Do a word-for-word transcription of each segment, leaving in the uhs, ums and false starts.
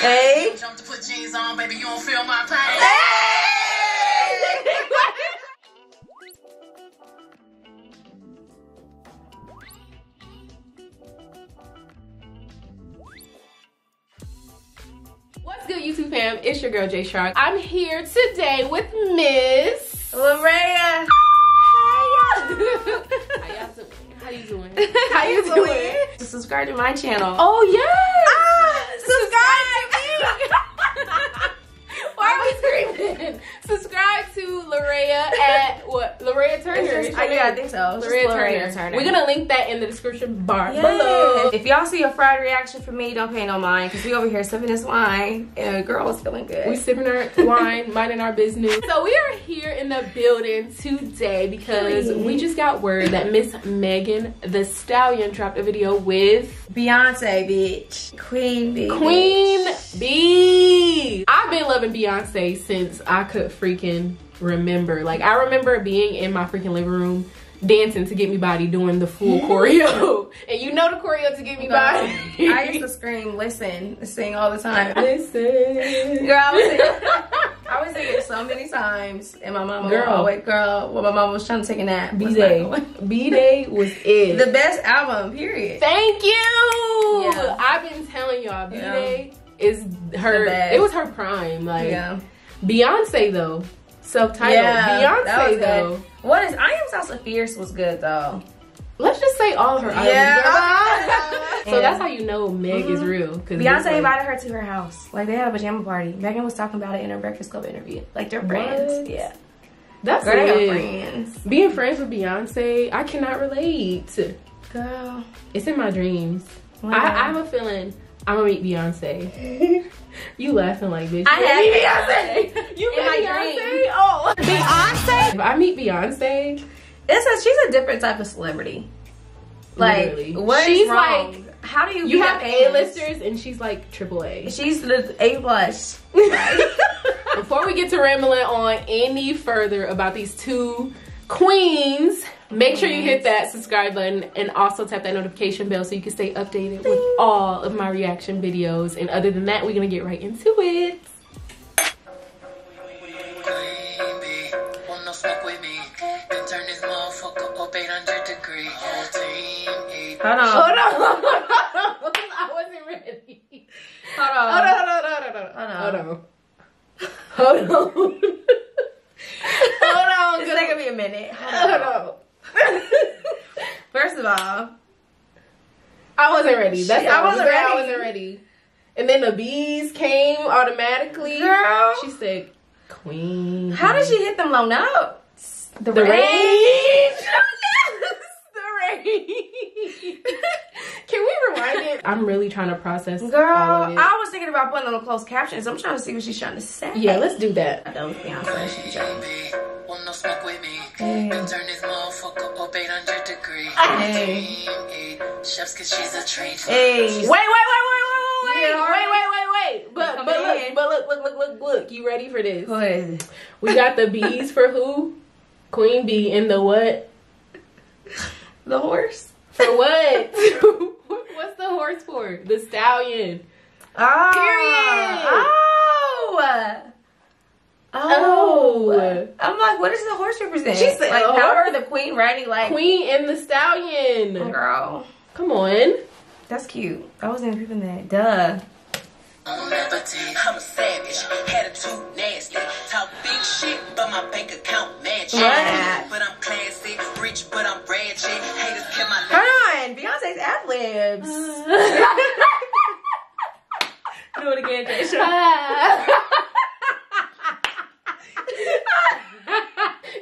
Hey. Jump to put jeans on, baby. You don't feel my pain. Hey. What's good, YouTube fam? It's your girl J Shark. I'm here today with Miss Lorea. Hi. How you doing? How you doing? Subscribe to my channel. Oh yes! Ah, subscribe to me! Why are we screaming? Subscribe to Lorea at what? Lorea Turner. Just, I, yeah, I think so. Lorea Turner. Lorea Turner. We're gonna link that in the description bar yes. below. If y'all see a fried reaction from me, don't pay no mind, cause we over here sipping this wine, and a girl is feeling good. We sipping our wine, minding our business. So we are here in the building today because we just got word that Miss Megan Thee Stallion dropped a video with Beyonce, bitch, Queen B, Queen B. I've been loving Beyonce since I could freaking remember. Like, I remember being in my freaking living room dancing to Get Me Body, doing the full choreo. And you know the choreo to Get Me no, Body. I used to scream, listen, sing all the time. Listen. Girl, I was singing, I was singing so many times. And my mama girl. was always, girl, well, my mama was trying to take a nap. B-Day. B-Day was it. The best album, period. Thank you. Yeah. I've been telling y'all, B-Day yeah. is her, it was her prime. Like, yeah. Beyonce, though. Self-titled. Yeah, Beyonce though. Good. What is I Am Salsa Fierce was good though. Let's just say all her albums. Yeah. So yeah. that's how you know Meg mm-hmm. is real. Beyonce like, invited her to her house. Like, they had a pajama party. Megan was talking about it in her Breakfast Club interview. Like, they're friends. What? Yeah. That's Girl, they are friends. Being friends with Beyonce, I cannot relate. Girl. It's in my dreams. Wow. I, I have a feeling I'm gonna meet Beyonce. You laughing like, bitch. I had Beyonce. You meet Beyonce? Oh. Beyonce? If I meet Beyonce, it's a, she's a different type of celebrity. Like, literally. What she's is wrong? Like, how do you You have A-listers and she's like triple A. She's the A plus. Right? Before we get to rambling on any further about these two queens, make sure you hit that subscribe button and also tap that notification bell so you can stay updated with all of my reaction videos. And other than that, we're gonna get right into it. Hold on. Hold on. I wasn't ready. Hold on. Hold on. Hold on. Hold on. Hold on. Hold on. Hold on. It's gonna be a minute. Hold on. Hold on. First of all, I wasn't ready. That's I wasn't ready. I wasn't ready. And then the bees came automatically. Girl, she said, "Queen." How did she hit them low notes? The, the range. range. The range. Can we rewind it? I'm really trying to process. Girl, all of it. I was thinking about putting on closed captions. I'm trying to see what she's trying to say. Yeah, let's do that. I don't think I'm she's trying to. No smoke with me. Hey. Been turn this motherfucker up eight hundred degrees. Hey. Chefs, cause she's a treat. Hey. Wait, wait, wait, wait, wait, wait, wait, wait, wait, wait, wait. But, but look, but look, look, look, look, look. You ready for this? What is it? We got the bees for who? Queen Bee and the what? The horse. For what? What's the horse for? The stallion. Oh. Period. Oh. Oh. oh, I'm like, what does the horse represent? She's like, oh. How are the queen riding like queen and the stallion? Oh, girl, come on, that's cute. I wasn't even that. Duh. I'm a savage, attitude nasty, talk big shit, but my bank account magic. But I'm classy, rich, but I'm ratchet. Haters kill my. Hold on, Beyonce's ad libs. Uh. Do it again, Jay.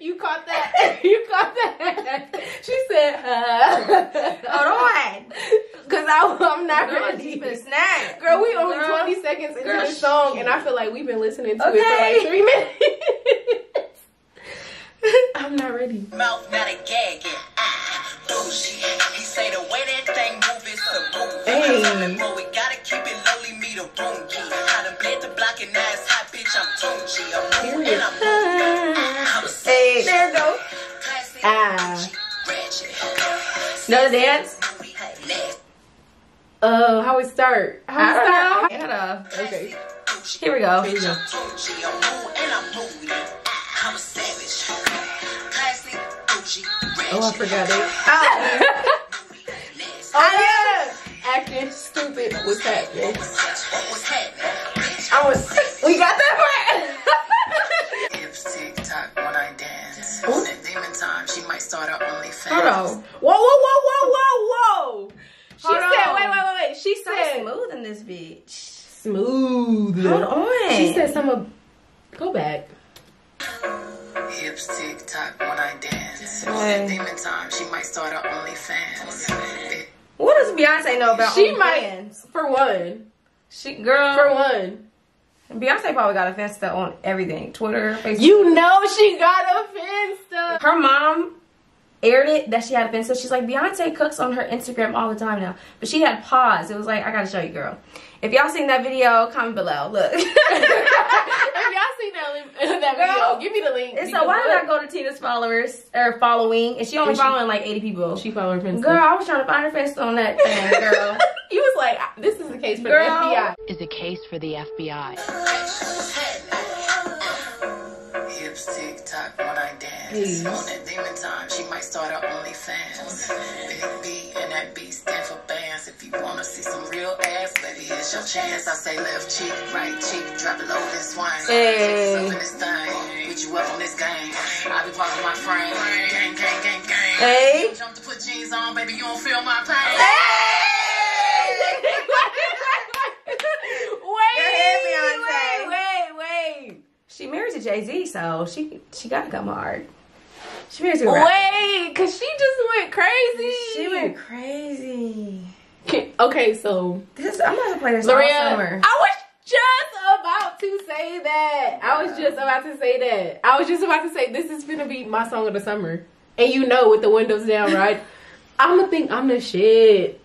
You caught that. You caught that. She said, uh. Hold on. Because I'm not girl, ready. Snack. Girl, we only girl, twenty seconds into the song, and I feel like we've been listening to okay. it for like three minutes. I'm not ready. Mouth not a gag. Bougie. He say the way that thing move is a move. Hey. Well, we got to keep it lowly, me the boom. I done bled the block and now it's hot, bitch. I'm Tunji. I'm moving and I'm moving. Hey. There it goes. Ah. Another dance. Oh, uh, how we start? How we start? Yeah, okay. Here we go. Here we go. Oh, I forgot it. Oh, I yeah. Acting stupid. What's happening? I was. We got that part. If TikTok when I dance, ooh. At demon time, she might start her OnlyFans. Hold on. Whoa, whoa, whoa, whoa, whoa, whoa. She Hold said, on. wait, wait, wait, wait. She so said, smooth in this bitch. Smooth. Hold on. She said, some of. Go back. Hips TikTok when I dance. Okay. At demon time, she might start her OnlyFans. What does Beyonce know about she OnlyFans? Might, for one. She girl. For one. Beyonce probably got a Finsta on everything. Twitter, Facebook. You know she got a Finsta. Her mom aired it that she had a Finsta. She's like, Beyonce cooks on her Instagram all the time now. But she had paused. It was like, I gotta show you, girl. If y'all seen that video, comment below. Look. If y'all seen that, that girl, video, give me the link. And so why did look. I go to Tina's followers or following? And she only and she, following like eighty people. She followed her Finsta. Girl, I was trying to find her Finsta on that thing, girl. He was like, this is a case for Girl. the F B I. Is a case for the F B I. Hips TikTok when I dance. On that demon time, she might start her OnlyFans. Big B and that B stand for bands. If you wanna see some real ass, baby, here's your chance. I say left cheek, right cheek, drop it low and swine. Hey. Up in this thing, put you up on this game. I be walking my frame, gang, gang, gang, gang. Hey. You jump to put jeans on, baby, you don't feel my pain. Hey. Wait, wait, wait. She married to Jay-Z, so she she gotta come hard. She married to a rapper. Wait, cause she just went crazy. She went crazy. Okay, okay so this I'm gonna play this Lorea, all summer. I was just about to say that. Yeah. I was just about to say that. I was just about to say this is gonna be my song of the summer. And you know, with the windows down, right? I'ma think I'm the shit.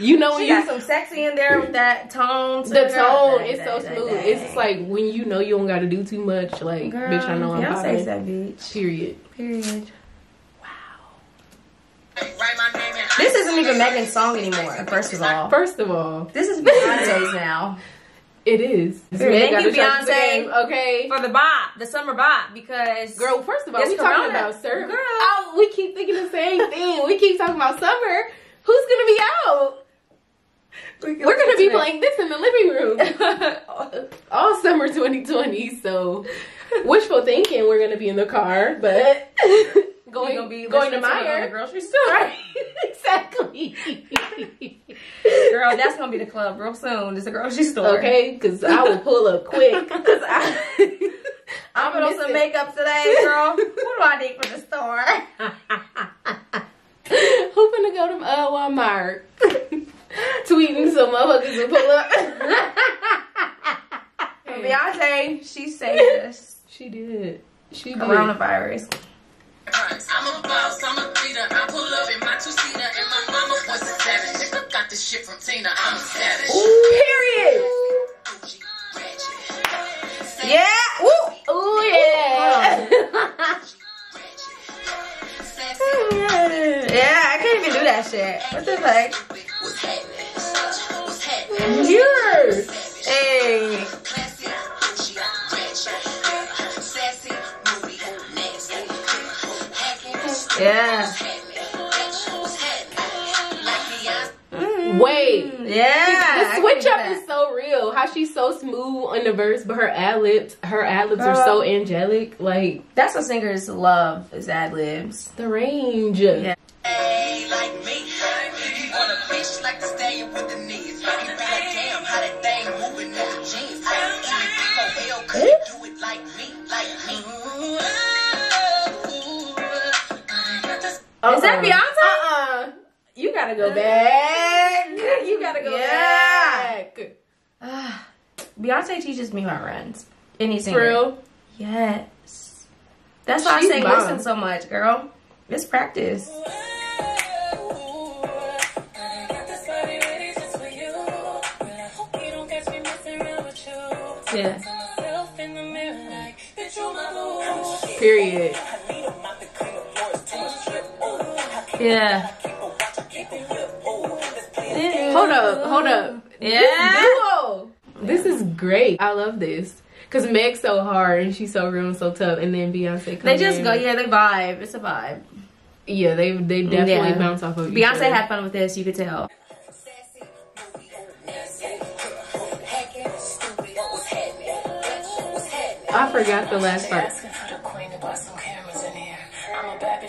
You know when she you got some sexy in there with that tone. The girl, tone is so dang, smooth. Dang. It's just like when you know you don't got to do too much. Like, girl, bitch, I know I'm popping. That bitch. Period. Period. Wow. This isn't even Megan's song anymore. First of all. First of all, this is Beyonce's now. It is. Thank you, Beyonce. Game, okay, for the bop, the summer bop, because girl, first of all, we talking about summer. Girl, oh, we keep thinking the same thing. We keep talking about summer. Who's gonna be out? We're gonna be playing this in the living room all summer twenty twenty. So wishful thinking, we're gonna be in the car, but going gonna be going to Meijer, the grocery store, right? Exactly, girl. That's gonna be the club real soon. It's a grocery store, okay? Because I will pull up quick. Cause I, I'm gonna do some makeup today, girl. What do I need for the store? Who finna go to uh, Walmart? Tweeting some motherfuckers to pull up. Beyonce, she saved us. She did. She did. Coronavirus. I'm a boss, I'm a leader. I pull up in my two-seater and my mama was a savage. I got this shit from Tina. I'm a savage. Ooh, period. Yeah. Ooh. Ooh, yeah. Yeah, I can't even do that shit. What's this like? Yours. Hey. Yeah. Mm. Wait. Yeah. The switch up is so real. How she's so smooth on the verse, but her ad libs, her ad libs are so angelic. Like, that's what singers love is ad libs. The range. Yeah. Like me. On a bitch like to stay with the knees. Like damn, how that thing moving in the jeans. Like do it like me, like me. Is that Beyonce? Uh-uh. You gotta go back. You gotta go yeah. back. Uh, Beyonce teaches me my runs. Any singer. True. Yes. That's why I say listen so much, girl. It's practice. Yeah. Period. Yeah. Hold up, hold up. Yeah. great. I love this. Cause Meg's so hard and she's so real and so tough, and then Beyonce comes They just in. go, yeah, they vibe. It's a vibe. Yeah, they they definitely yeah. bounce off of Beyonce each other. Had fun with this, you could tell. I forgot the last part.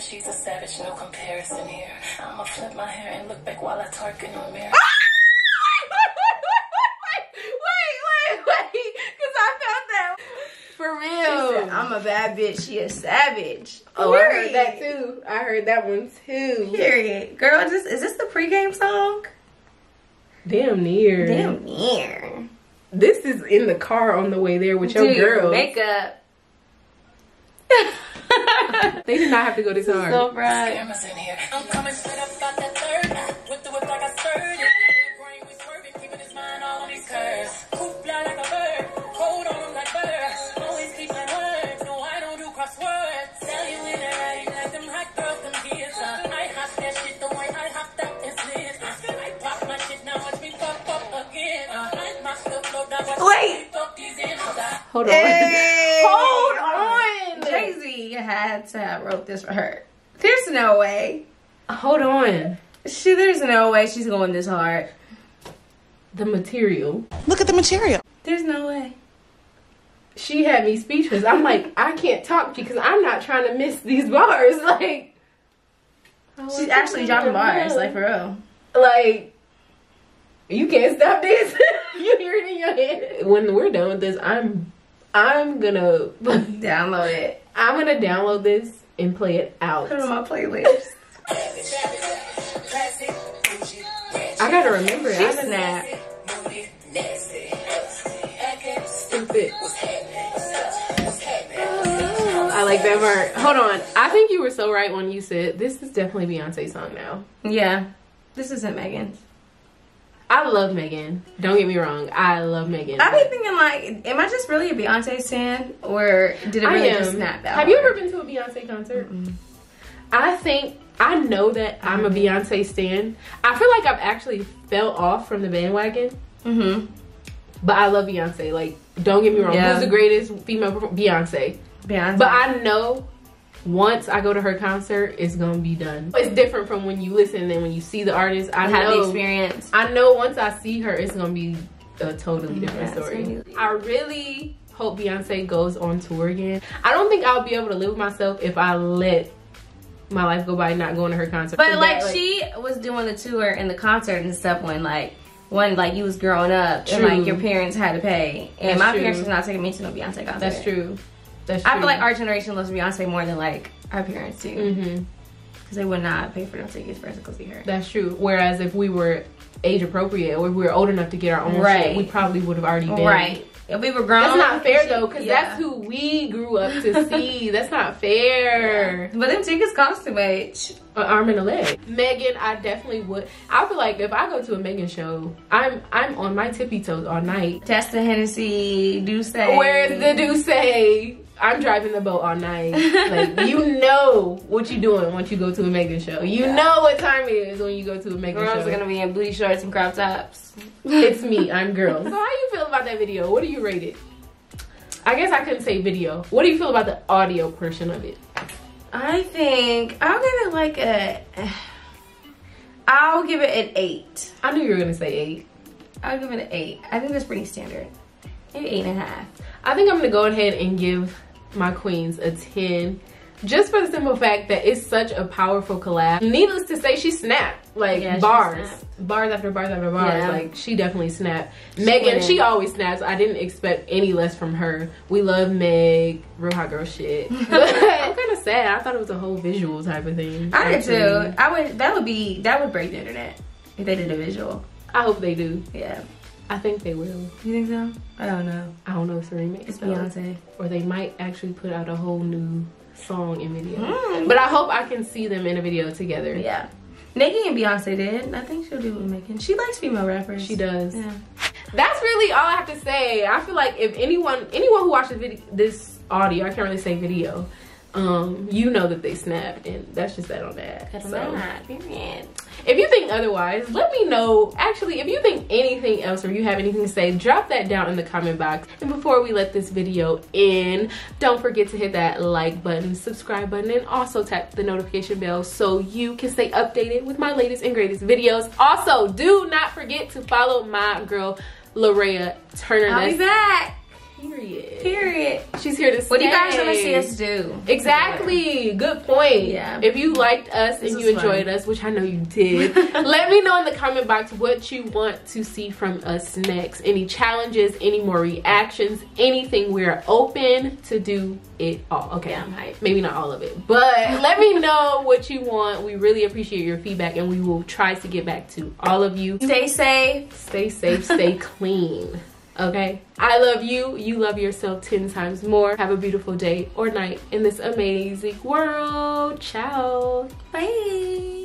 She's a savage, no comparison here. I'ma flip my hair and look back while I twerk in the mirror. Wait, wait, wait, because I felt that. For real. She said, I'm a bad bitch, she a savage. Oh, period. I heard that too. I heard that one too. Period. Girl, is this, is this the pregame song? Damn near. Damn near. This is in the car on the way there with your girl. Makeup. They did not have to go this hard. So bright. I'm coming straight up about that third. With the whip like I stirred it. Brain was swerving, keeping his mind all on these curves. Coop fly like a bird. Hold on him like birds. Always keep my words. No, I don't do crosswords. Tell you in a right, like them hot girls, them kids. I hop that shit the way I hopped up this lid. I feel like pop my shit now, watch me fuck up again. I like my stuff, flow down, watch me fuck these in. Hold on. Hey. Hold on. Jay-Z had to have wrote this for her. There's no way. Hold on. She, there's no way she's going this hard. The material. Look at the material. There's no way. She had me speechless. I'm like, I can't talk because I'm not trying to miss these bars. Like, she's actually dropping bars, like for real. Like, you can't stop this. You hear it in your head. When we're done with this, I'm I'm gonna download it. I'm gonna download this and play it out. Put it on my playlist. I gotta remember it. She's I snap. Stupid. Oh, I like that part. Hold on. I think you were so right when you said this is definitely Beyonce's song now. Yeah. This isn't Megan's. I love Megan. Don't get me wrong. I love Megan. I be thinking like, am I just really a Beyonce stan, or did it really just snap out? Have you ever been to a Beyonce concert? Mm-mm. I think I know that I'm a Beyonce stan. I feel like I've actually fell off from the bandwagon. Mm-hmm. But I love Beyonce. Like, don't get me wrong. Yeah. Who's the greatest female performer? Beyonce. Beyonce. But I know. Once I go to her concert, it's gonna be done. It's different from when you listen and when you see the artist. I had the experience. I know once I see her, it's gonna be a totally different yeah, story. Really I really hope Beyonce goes on tour again. I don't think I'll be able to live with myself if I let my life go by not going to her concert. But like, that, like she was doing the tour and the concert and stuff when like when like you was growing up true. and like your parents had to pay. And That's my true. parents was not taking me to no Beyonce concert. That's true. I feel like our generation loves Beyonce more than like our parents do, because mm-hmm. they would not pay for them tickets for us to go see her. That's true. Whereas if we were age appropriate, or if we were old enough to get our own right. shit, we probably would have already been. Right. If we were grown. That's not fair though, because yeah. that's who we grew up to see. That's not fair. Yeah. But them tickets cost too much. An arm and a leg. Megan, I definitely would. I feel like if I go to a Megan show, I'm I'm on my tippy toes all night. Testa Hennessy, Douce. Where's the Douce? I'm driving the boat all night. Like, you know what you're doing once you go to a Megan show. You yeah. know what time it is when you go to a Megan show. Girls are gonna be in booty shorts and crop tops. It's me, I'm girls. So how you feel about that video? What do you rate it? I guess I couldn't say video. What do you feel about the audio portion of it? I think I'll give it like a, I'll give it an eight. I knew you were gonna say eight. I'll give it an eight. I think that's pretty standard. Maybe eight and a half. I think I'm gonna go ahead and give my queens a ten, just for the simple fact that it's such a powerful collab. Needless to say, she snapped. Like, yeah, bars snapped. bars after bars after bars. Yeah. Like, she definitely snapped. She Megan went. She always snaps. I didn't expect any less from her. We love Meg, real hot girl shit. But I'm kind of sad. I thought it was a whole visual type of thing. I did too. I would that would be that would break the internet if they did a visual. I hope they do. Yeah, I think they will. You think so? I don't know. I don't know if it's a remake. It's Beyonce. Or they might actually put out a whole new song and video. Mm. But I hope I can see them in a video together. Yeah. Nicki and Beyonce did. I think she'll do with Megan. She likes female rappers. She does. Yeah. That's really all I have to say. I feel like if anyone, anyone who watches this audio, I can't really say video, um you know that they snapped, and that's just that on that. That's so. Not period. If you think otherwise, let me know. Actually, if you think anything else or you have anything to say, drop that down in the comment box. And before we let this video end, don't forget to hit that like button, subscribe button, and also tap the notification bell so you can stay updated with my latest and greatest videos. Also, do not forget to follow my girl Lorea Turner. I'll be back. Period. Period. She's here to stay. What do you guys want to see us do? Exactly. Good point. Yeah. If you liked us this and you enjoyed fun. us, which I know you did, let me know in the comment box what you want to see from us next. Any challenges, any more reactions, anything. We're open to do it all. Okay. Yeah, I'm hyped. Maybe not all of it, but let me know what you want. We really appreciate your feedback, and we will try to get back to all of you. Stay safe. Stay safe. Stay clean. Okay, I love you, you love yourself ten times more. Have a beautiful day or night in this amazing world. Ciao. Bye.